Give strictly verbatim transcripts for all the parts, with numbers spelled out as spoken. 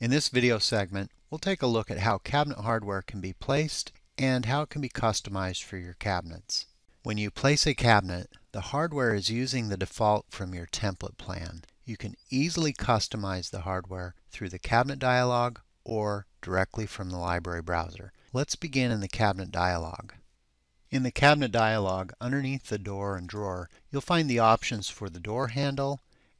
In this video segment, we'll take a look at how cabinet hardware can be placed and how it can be customized for your cabinets. When you place a cabinet, the hardware is using the default from your template plan. You can easily customize the hardware through the cabinet dialog or directly from the library browser. Let's begin in the cabinet dialog. In the cabinet dialog, underneath the door and drawer, you'll find the options for the door handle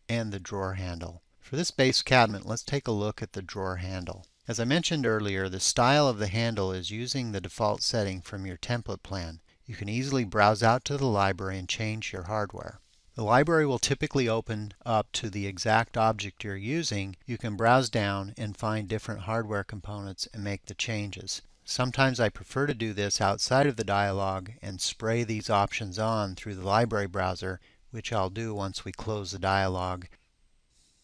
and the drawer handle. For this base cabinet, let's take a look at the drawer handle. As I mentioned earlier, the style of the handle is using the default setting from your template plan. You can easily browse out to the library and change your hardware. The library will typically open up to the exact object you're using. You can browse down and find different hardware components and make the changes. Sometimes I prefer to do this outside of the dialog and spray these options on through the library browser, which I'll do once we close the dialog.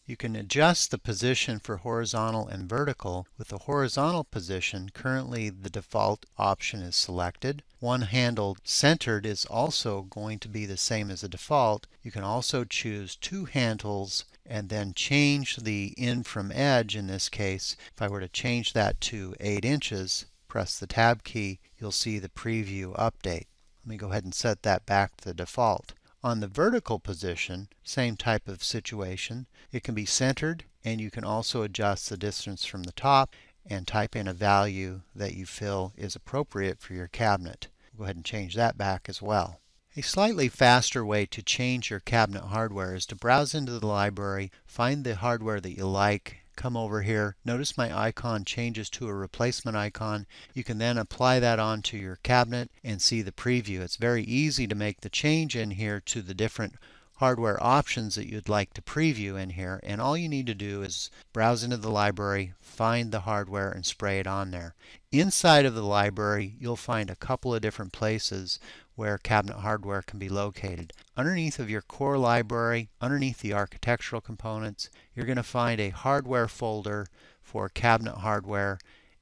You can adjust the position for horizontal and vertical. With the horizontal position, currently the default option is selected. One handle centered is also going to be the same as the default. You can also choose two handles and then change the end from edge in this case. If I were to change that to eight inches, press the tab key, you'll see the preview update. Let me go ahead and set that back to the default. On the vertical position, same type of situation. It can be centered, and you can also adjust the distance from the top and type in a value that you feel is appropriate for your cabinet. Go ahead and change that back as well. A slightly faster way to change your cabinet hardware is to browse into the library, find the hardware that you like, come over here. Notice my icon changes to a replacement icon. You can then apply that onto your cabinet and see the preview. It's very easy to make the change in here to the different hardware options that you'd like to preview in here, and all you need to do is browse into the library, find the hardware, and spray it on there. Inside of the library, you'll find a couple of different places where cabinet hardware can be located. Underneath of your core library, underneath the architectural components, you're going to find a hardware folder for cabinet hardware,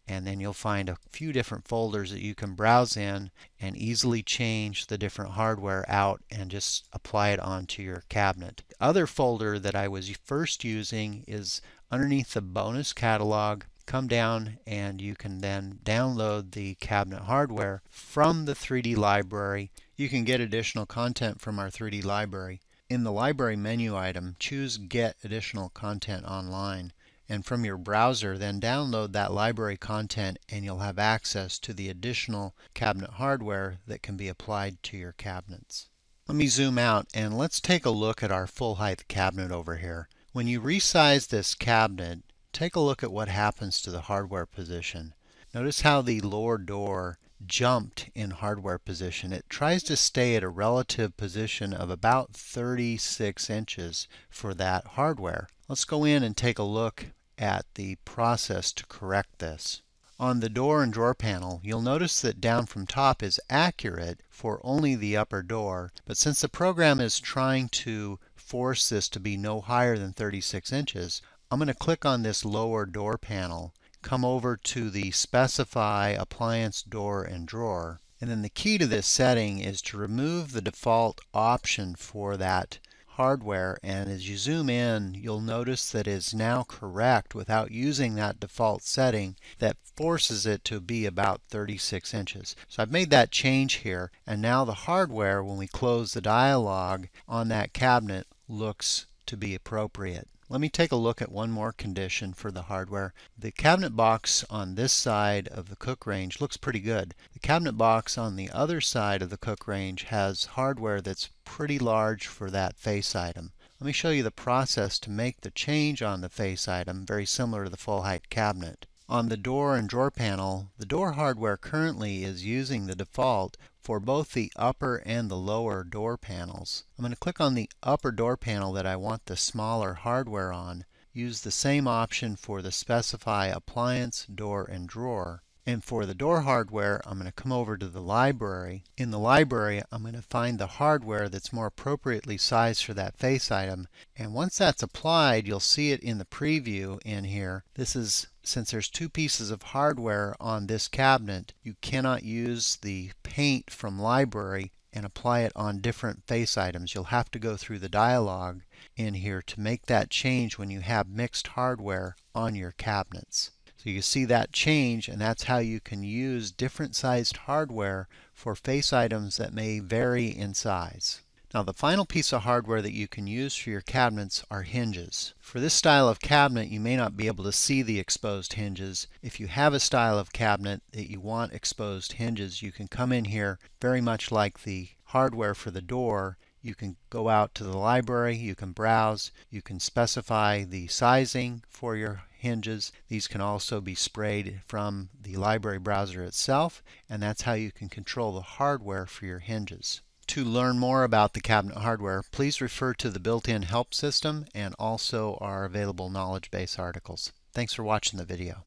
and then you'll find a few different folders that you can browse in and easily change the different hardware out and just apply it onto your cabinet. The other folder that I was first using is underneath the bonus catalog. Come down and you can then download the cabinet hardware from the three D library. You can get additional content from our three D library. In the library menu item, choose Get Additional Content Online. And from your browser, then download that library content and you'll have access to the additional cabinet hardware that can be applied to your cabinets. Let me zoom out and let's take a look at our full height cabinet over here. When you resize this cabinet, take a look at what happens to the hardware position. Notice how the lower door jumped in hardware position. It tries to stay at a relative position of about thirty-six inches for that hardware. Let's go in and take a look at the process to correct this. On the door and drawer panel, you'll notice that down from top is accurate for only the upper door, but since the program is trying to force this to be no higher than thirty-six inches, I'm going to click on this lower door panel, come over to the Specify Appliance Door and Drawer, and then the key to this setting is to remove the default option for that hardware, and as you zoom in you'll notice that it is now correct without using that default setting that forces it to be about thirty-six inches. So I've made that change here, and now the hardware, when we close the dialog on that cabinet, looks to be appropriate. Let me take a look at one more condition for the hardware. The cabinet box on this side of the cook range looks pretty good. The cabinet box on the other side of the cook range has hardware that's pretty large for that face item. Let me show you the process to make the change on the face item, very similar to the full height cabinet. On the door and drawer panel, the door hardware currently is using the default for both the upper and the lower door panels. I'm going to click on the upper door panel that I want the smaller hardware on, use the same option for the Specify Appliance, Door, and Drawer. And for the door hardware, I'm going to come over to the library. In the library, I'm going to find the hardware that's more appropriately sized for that face item. And once that's applied, you'll see it in the preview in here. This is Since there's two pieces of hardware on this cabinet, you cannot use the paint from library. and apply it on different face items. You'll have to go through the dialog in here to make that change when you have mixed hardware on your cabinets. So you see that change, and that's how you can use different sized hardware for face items that may vary in size. Now the final piece of hardware that you can use for your cabinets are hinges. For this style of cabinet, you may not be able to see the exposed hinges. If you have a style of cabinet that you want exposed hinges, you can come in here very much like the hardware for the door. You can go out to the library, you can browse, you can specify the sizing for your hinges. These can also be sprayed from the library browser itself, and that's how you can control the hardware for your hinges. To learn more about the cabinet hardware, please refer to the built-in help system and also our available knowledge base articles. Thanks for watching the video.